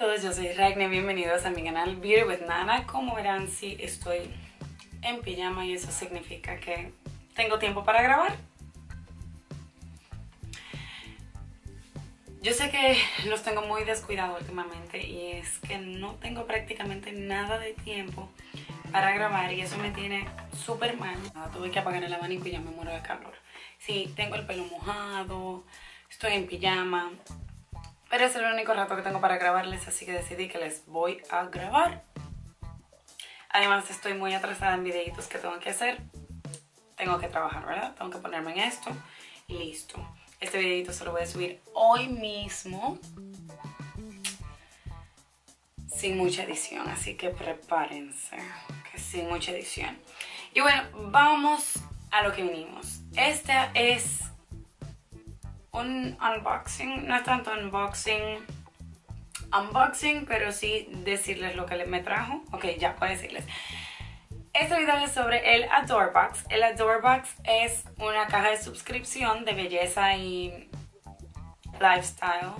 Todos, yo soy Raigna, bienvenidos a mi canal Beauty with Nana. Como verán, sí estoy en pijama y eso significa que tengo tiempo para grabar. Yo sé que los tengo muy descuidados últimamente y es que no tengo prácticamente nada de tiempo para grabar y eso me tiene súper mal. Tuve que apagar el abanico y ya me muero de calor. Sí, tengo el pelo mojado, estoy en pijama, pero es el único rato que tengo para grabarles, así que decidí que les voy a grabar. Además estoy muy atrasada en videitos que tengo que hacer. Tengo que trabajar, ¿verdad? Tengo que ponerme en esto y listo. Este videito se lo voy a subir hoy mismo, sin mucha edición, así que prepárense, que sin mucha edición. Y bueno, vamos a lo que vinimos. Este es un unboxing, no es tanto unboxing, pero sí decirles lo que me trajo. Ok, ya puedo decirles. Este video es sobre el Adore Box. El Adore Box es una caja de suscripción de belleza y lifestyle,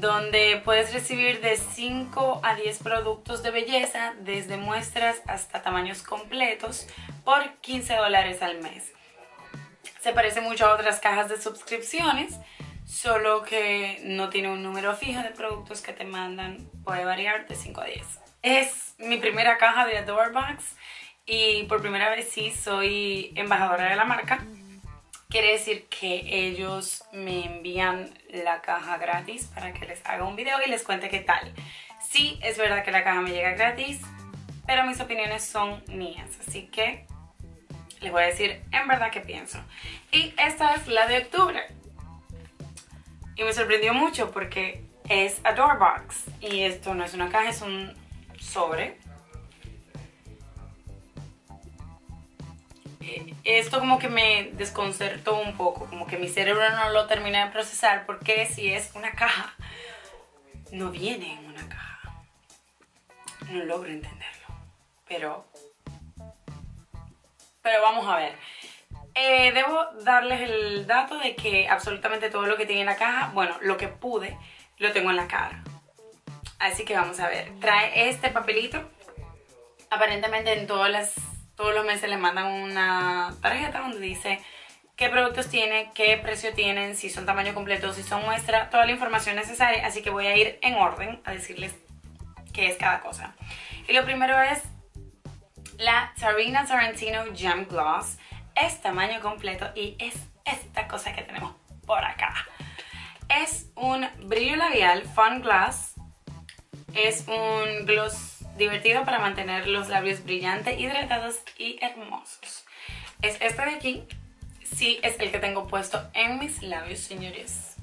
donde puedes recibir de 5 a 10 productos de belleza, desde muestras hasta tamaños completos, por $15 al mes. Se parece mucho a otras cajas de suscripciones, solo que no tiene un número fijo de productos que te mandan, puede variar de 5 a 10. Es mi primera caja de Adore Box y por primera vez sí soy embajadora de la marca. Quiere decir que ellos me envían la caja gratis para que les haga un video y les cuente qué tal. Sí, es verdad que la caja me llega gratis, pero mis opiniones son mías, así que les voy a decir en verdad qué pienso. Y esta es la de octubre. Y me sorprendió mucho porque es Adore Box. Y esto no es una caja, es un sobre. Esto como que me desconcertó un poco, como que mi cerebro no lo termina de procesar, porque si es una caja, no viene en una caja. No logro entenderlo, pero vamos a ver. Debo darles el dato de que absolutamente todo lo que tiene en la caja, bueno, lo que pude, lo tengo en la cara. Así que vamos a ver. Trae este papelito. Aparentemente en todos los meses les mandan una tarjeta donde dice qué productos tiene, qué precio tienen, si son tamaño completo, si son muestra, toda la información necesaria. Así que voy a ir en orden a decirles qué es cada cosa. Y lo primero es la Sabrina Sorrentino Jam Gloss. Es tamaño completo y es esta cosa que tenemos por acá. Es un brillo labial Fun Gloss. Es un gloss divertido para mantener los labios brillantes, hidratados y hermosos. Es este de aquí. Sí, es el que tengo puesto en mis labios, señores.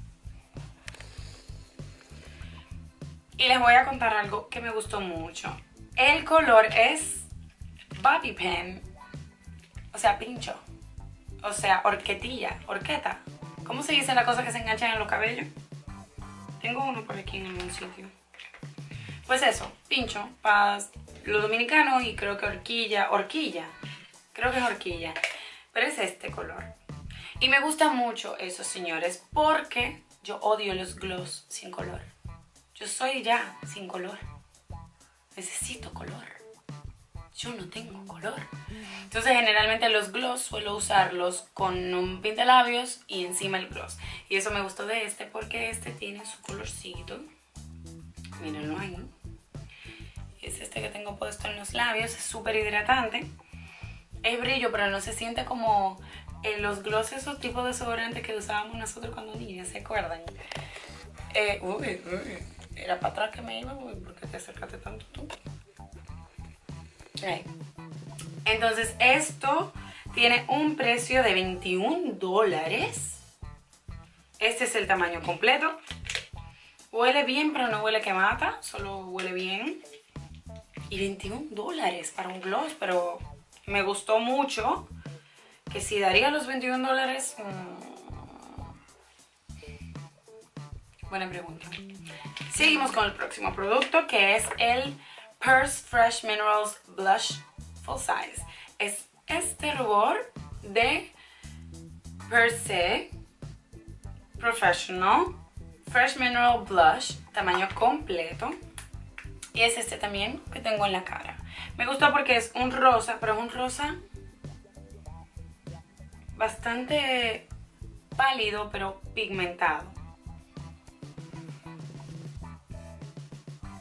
Y les voy a contar algo que me gustó mucho. El color es bobby pin, o sea, pincho, o sea, horqueta. ¿Cómo se dice la cosa que se enganchan en los cabellos? Tengo uno por aquí en algún sitio. Pues eso, pincho, para los dominicanos, y creo que horquilla, pero es este color. Y me gusta mucho eso, señores, porque yo odio los gloss sin color. Yo soy ya sin color. Necesito color. Yo no tengo color. Entonces generalmente los gloss suelo usarlos con un pintalabios y encima el gloss. Y eso me gustó de este, porque este tiene su colorcito. Mírenlo ahí. Es este que tengo puesto en los labios. Es súper hidratante. Es brillo, pero no se siente como los glosses o tipos de desodorante que usábamos nosotros cuando niñas, ¿se acuerdan? Era para atrás que me iba, ¿por qué te acercaste tanto tú? Ahí. Entonces esto tiene un precio de $21. Este es el tamaño completo. Huele bien, pero no huele que mata, solo huele bien. Y $21 para un gloss, pero me gustó mucho, que si daría los $21... Buena pregunta. Seguimos con el próximo producto, que es el Purse Fresh Minerals Blush Full Size. Es este rubor de Purse Professional Fresh Mineral Blush tamaño completo. Y es este también que tengo en la cara. Me gusta porque es un rosa, pero es un rosa bastante pálido, pero pigmentado.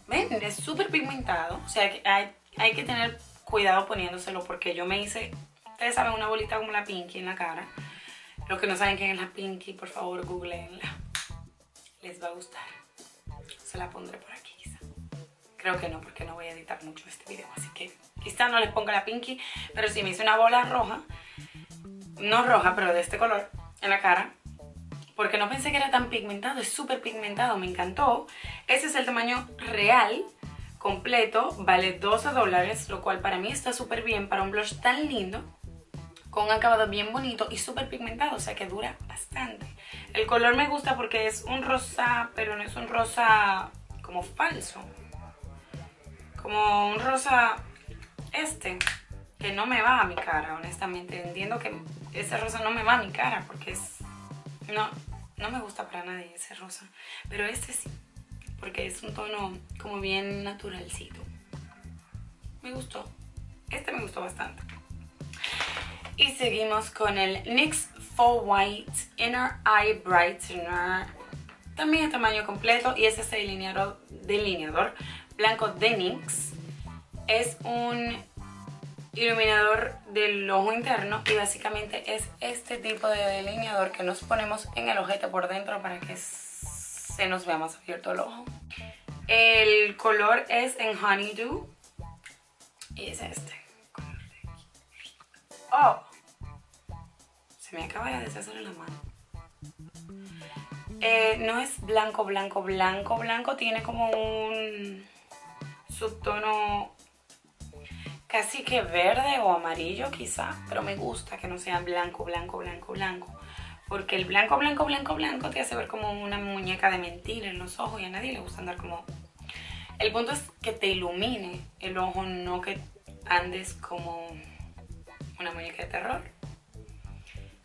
¿Ven? Es súper pigmentado. O sea, hay que tener cuidado poniéndoselo, porque yo me hice, ustedes saben, una bolita como la Pinky en la cara. Los que no saben quién es la Pinky, por favor, googleenla. Les va a gustar. Se la pondré por aquí quizá. Creo que no, porque no voy a editar mucho este video, así que quizá no les ponga la Pinky. Pero sí, me hice una bola roja, no roja, pero de este color, en la cara, porque no pensé que era tan pigmentado. Es súper pigmentado, me encantó. Ese es el tamaño real, completo, vale $12, lo cual para mí está súper bien para un blush tan lindo, con un acabado bien bonito y súper pigmentado, o sea que dura bastante. El color me gusta porque es un rosa, pero no es un rosa como falso, como un rosa que no me va a mi cara, honestamente. Entiendo que ese rosa no me va a mi cara porque es... No me gusta para nadie ese rosa, pero este sí, porque es un tono como bien naturalcito. Me gustó, este me gustó bastante. Y seguimos con el NYX Faux White Inner Eye Brightener, también es tamaño completo, y es este delineador blanco de NYX. Es un iluminador del ojo interno y básicamente es este tipo de delineador que nos ponemos en el ojete por dentro para que se nos vea más abierto el ojo. El color es en Honeydew y es este color de aquí. ¡Oh! Se me acaba de deshacer la mano. No es blanco, blanco, blanco, blanco. Tiene como un subtono casi que verde o amarillo quizá. Pero me gusta que no sea blanco, blanco, blanco, blanco. Porque el blanco, blanco, blanco, blanco te hace ver como una muñeca de mentira en los ojos. Y a nadie le gusta andar como... El punto es que te ilumine el ojo, no que andes como una muñeca de terror.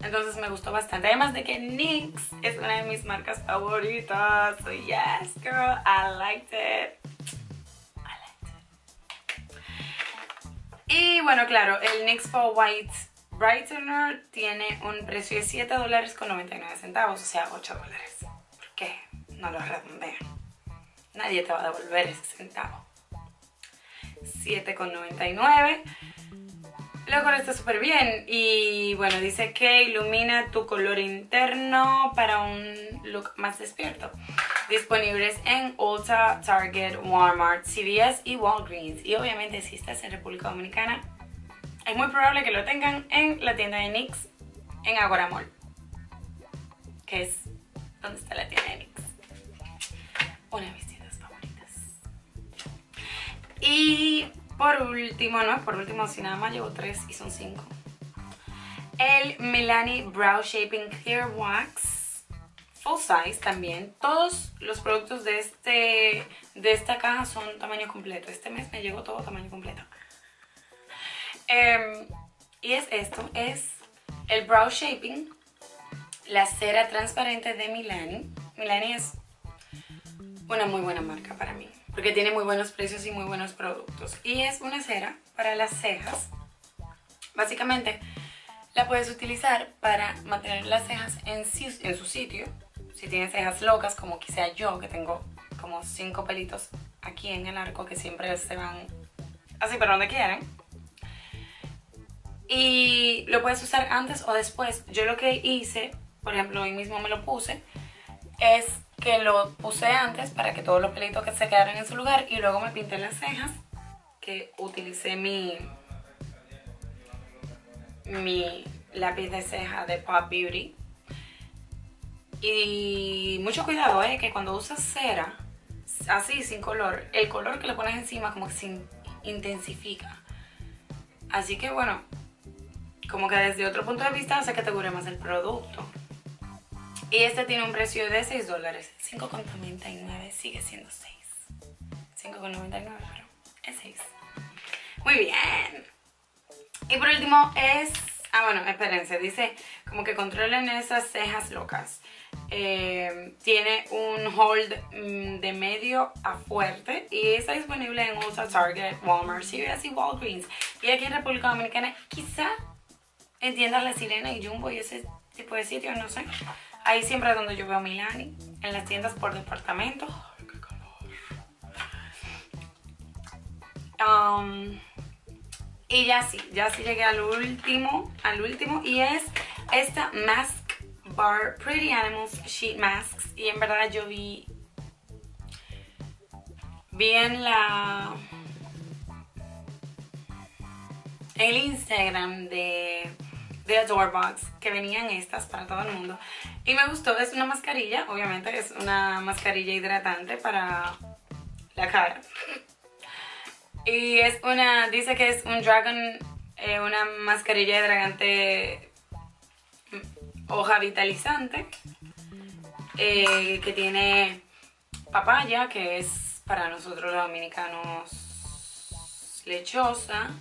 Entonces me gustó bastante. Además de que NYX es una de mis marcas favoritas. So yes, girl, I liked it. I liked it. Y bueno, claro, el NYX Faux White Brightener tiene un precio de $7.99, o sea, $8. ¿Por qué? No lo redondean. Nadie te va a devolver ese centavo. $7.99. El color está súper bien y bueno, dice que ilumina tu color interno para un look más despierto. Disponibles en Ulta, Target, Walmart, CVS y Walgreens. Y obviamente si estás en República Dominicana, es muy probable que lo tengan en la tienda de NYX en Agora Mall, que es donde está la tienda de NYX. Una de mis tiendas favoritas. Y... por último, no es por último, si nada más llevo 3 y son 5. El Milani Brow Shaping Clear Wax, full size también. Todos los productos de, esta caja son tamaño completo. Este mes me llegó todo tamaño completo. Y es esto, es el Brow Shaping, la cera transparente de Milani. Milani es una muy buena marca para mí, porque tiene muy buenos precios y muy buenos productos. Y es una cera para las cejas. Básicamente la puedes utilizar para mantener las cejas en su sitio. Si tienes cejas locas, como quizá yo, que tengo como 5 pelitos aquí en el arco que siempre se van así para donde quieran. Y lo puedes usar antes o después. Yo lo que hice, por ejemplo, hoy mismo me lo puse, es que lo puse antes para que todos los pelitos que se quedaran en su lugar, y luego me pinté las cejas, que utilicé mi lápiz de ceja de Pop Beauty. Y mucho cuidado, que cuando usas cera así sin color, el color que le pones encima como que se intensifica, así que bueno, como que desde otro punto de vista hace que te dure más el producto. Y este tiene un precio de $6, $5.99, sigue siendo 6, $5.99, pero es 6. Muy bien. Y por último es, bueno, espérense, dice como que controlen esas cejas locas. tiene un hold de medio a fuerte y está disponible en Ulta, Target, Walmart, Sears y Walgreens. Y aquí en República Dominicana quizá en tiendas La Sirena y Jumbo y ese tipo de sitios, no sé. Ahí siempre es donde yo veo Milani, en las tiendas por departamento. ¡Ay, qué calor! Y ya sí llegué al último y es esta Mask Bar Pretty Animals Sheet Masks. Y en verdad yo vi en el Instagram de Adore Box que venían estas para todo el mundo y me gustó. Es una mascarilla, obviamente es una mascarilla hidratante para la cara y es una, dice que es un dragon, una mascarilla hidratante hoja vitalizante que tiene papaya, que es para nosotros los dominicanos lechosa,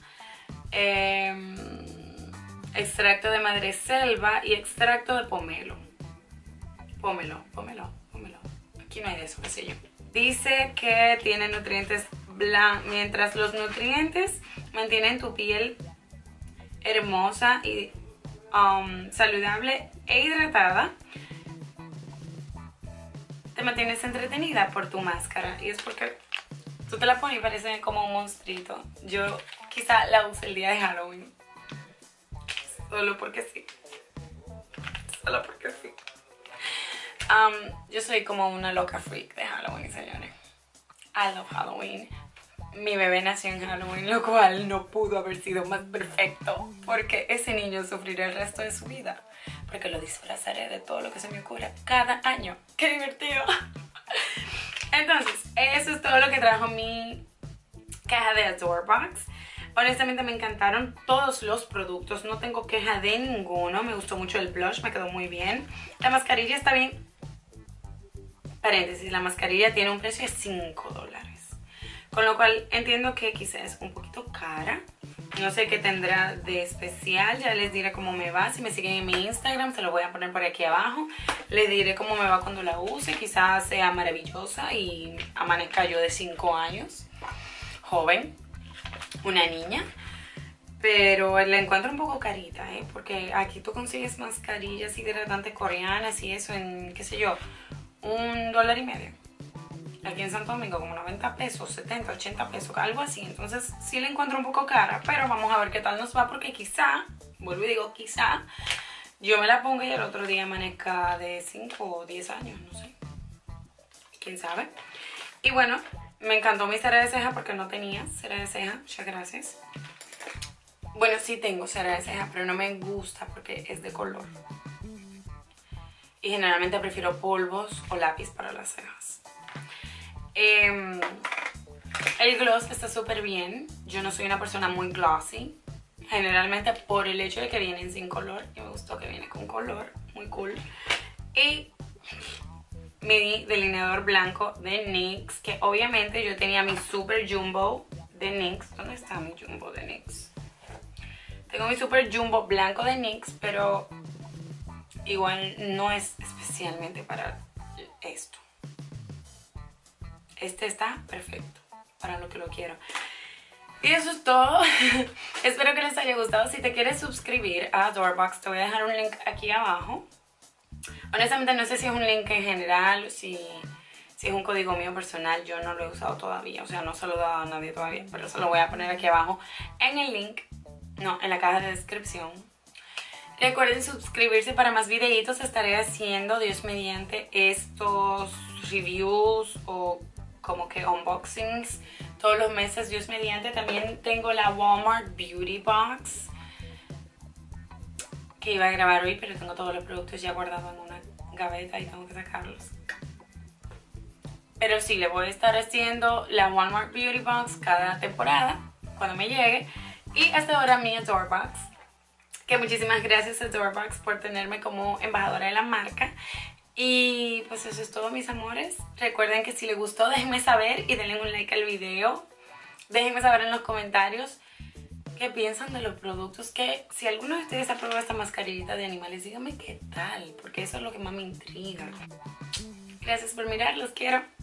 extracto de madreselva y extracto de pomelo. Pomelo. Aquí no hay de eso, qué sé yo. Dice que tiene nutrientes blancos, mientras los nutrientes mantienen tu piel hermosa y saludable e hidratada. Te mantienes entretenida por tu máscara y es porque tú te la pones y parece como un monstruito. Yo quizá la use el día de Halloween. Solo porque sí. Yo soy como una loca freak de Halloween, señores. I love Halloween. Mi bebé nació en Halloween, lo cual no pudo haber sido más perfecto, porque ese niño sufrirá el resto de su vida, porque lo disfrazaré de todo lo que se me ocurra cada año. ¡Qué divertido! Entonces, eso es todo lo que trajo mi caja de Adore Box. Honestamente me encantaron todos los productos, no tengo queja de ninguno. Me gustó mucho el blush, me quedó muy bien. La mascarilla está bien. Paréntesis, la mascarilla tiene un precio de $5. Con lo cual entiendo que quizás es un poquito cara. No sé qué tendrá de especial, ya les diré cómo me va. Si me siguen en mi Instagram, se lo voy a poner por aquí abajo. Les diré cómo me va cuando la use, quizás sea maravillosa y amanezca yo de 5 años. Joven. Una niña, pero la encuentro un poco carita, porque aquí tú consigues mascarillas hidratantes coreanas y eso en, qué sé yo, $1.50. Aquí en Santo Domingo como 90 pesos, 70, 80 pesos, algo así. Entonces sí la encuentro un poco cara, pero vamos a ver qué tal nos va, porque quizá, vuelvo y digo quizá, yo me la ponga y el otro día amanezca de 5 o 10 años, no sé. ¿Quién sabe? Y bueno, me encantó mi cera de ceja porque no tenía cera de ceja, muchas gracias. Bueno, sí tengo cera de ceja, pero no me gusta porque es de color. Y generalmente prefiero polvos o lápiz para las cejas. El gloss está súper bien. Yo no soy una persona muy glossy. Generalmente por el hecho de que vienen sin color. Y me gustó que viene con color, muy cool. Y mi delineador blanco de NYX, que obviamente yo tenía mi super jumbo de NYX. ¿Dónde está mi jumbo de NYX? Tengo mi super jumbo blanco de NYX, pero igual no es especialmente para esto. Este está perfecto para lo que lo quiero. Y eso es todo. Espero que les haya gustado. Si te quieres suscribir a Adore Box, te voy a dejar un link aquí abajo. Honestamente no sé si es un link en general, si es un código mío personal, yo no lo he usado todavía, o sea, no se lo he dado a nadie todavía, pero se lo voy a poner aquí abajo en el link, no, en la caja de descripción. Recuerden suscribirse para más videitos, estaré haciendo, Dios mediante, estos reviews o como que unboxings todos los meses, Dios mediante. También tengo la Walmart Beauty Box, que iba a grabar hoy, pero tengo todos los productos ya guardados en una gaveta y tengo que sacarlos. Pero sí, le voy a estar haciendo la Walmart Beauty Box cada temporada, cuando me llegue. Y hasta ahora mi Adore Box, que muchísimas gracias Adore Box por tenerme como embajadora de la marca. Y pues eso es todo, mis amores. Recuerden que si les gustó, déjenme saber y denle un like al video. Déjenme saber en los comentarios qué piensan de los productos. Que si alguno de ustedes ha probado esta mascarillita de animales, díganme qué tal, porque eso es lo que más me intriga. Gracias por mirar, los quiero.